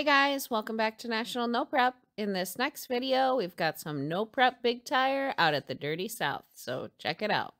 Hey guys, welcome back to National No Prep. In this next video, we've got some No Prep Big Tire out at the Dirty South, so check it out.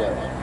Yeah.